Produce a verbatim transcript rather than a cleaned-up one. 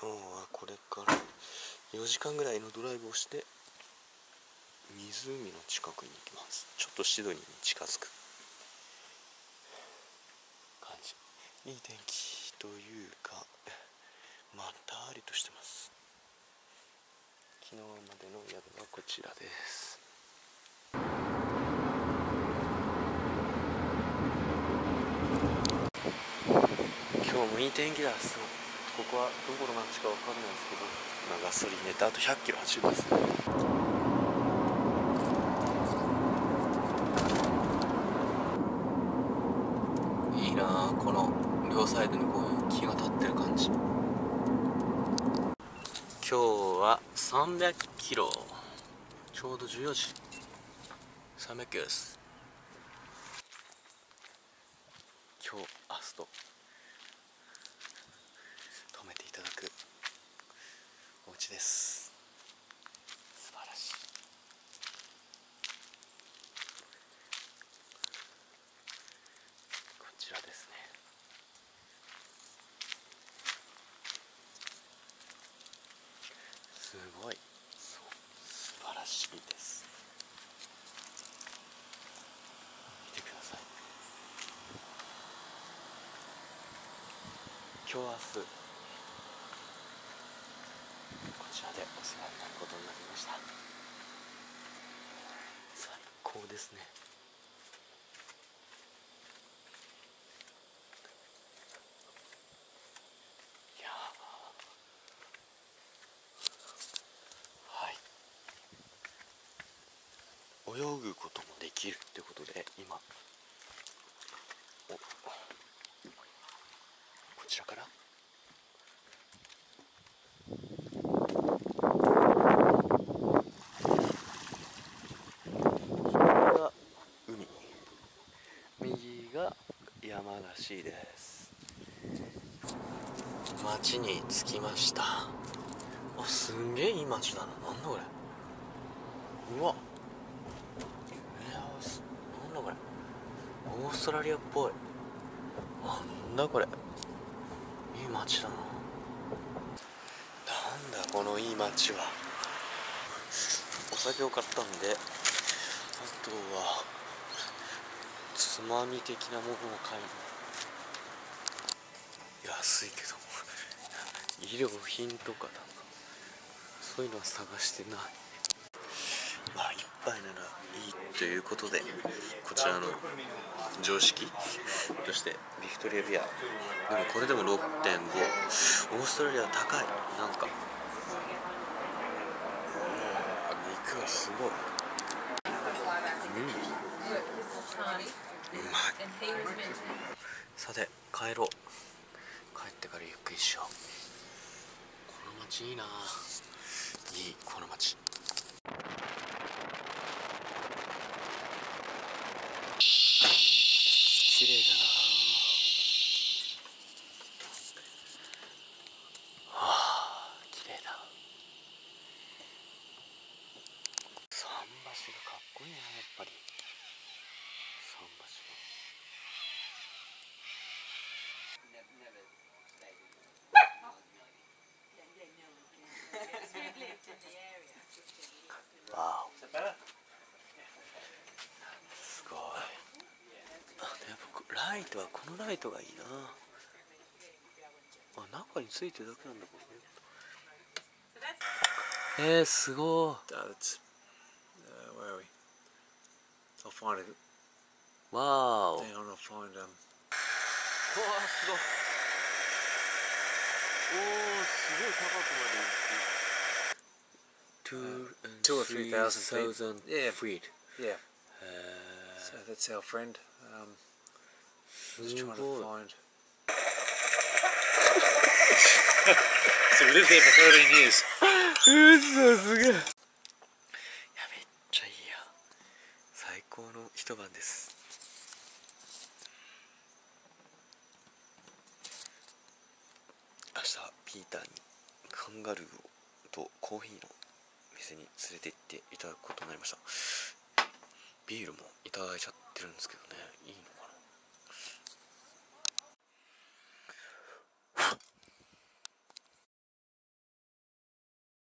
今日はこれからよじかんぐらいのドライブをして湖の近くに行きます。ちょっとシドニーに近づく感じ。いい天気というかまったりとしてます。昨日までの宿はこちらです。今日もいい天気だ。そう、ここはどこの町かわかんないですけど、今ガソリン入れてあとひゃっキロ走ります。いいなあ、この両サイドにこういう木が立ってる感じ。今日はさんびゃくキロ、ちょうどじゅうよじ、さんびゃくキロです。今日明日と泊めていただくお家です。素晴らしい。こちらですね。すごい、そう、素晴らしいです。見てください。今日明日こちらでお世話になることになりました。最高ですね。いやー、はい、泳ぐこともできるってことで、今おこちらから山らしいです。町に着きました。あ、すんげえいい町だな。なんだこれ。うわ、なんだこれ、オーストラリアっぽい。なんだこれ、いい町だな。なんだこのいい町は。お酒を買ったんで、あとはつまみ的なものを買います。安いけど衣料品とかなんかそういうのは探してない。まあ一杯ならいいということで、こちらの常識としてビクトリアビア、でもこれでも ろくてんご、 オーストラリアは高い。なんか肉はすごい、うん、うまい。さて帰ろう。帰ってからゆっくりしよう。この街いいな。いい、この街。綺麗だな。はあ、綺麗だ。桟橋がかっこいいな、やっぱり。すごい。あ、やっぱライトは、このライトがいいな。あ、中についてるだけなんだもんね。えー、すごい。わお。うわ、すごい。おー、すごい高くまで行く。Two, uh, two or three thousand, thousand feet. Yeah, feet. Yeah. Uh, so that's our friend. Um, just trying to find. So we lived there for thirteen years. It's so good. やべ、めっちゃいいや。最高の一晩です。明日ピーターにカンガルーとコーヒーの店に連れて行っていただくことになりました。ビールもいただいちゃってるんですけどね、いいの。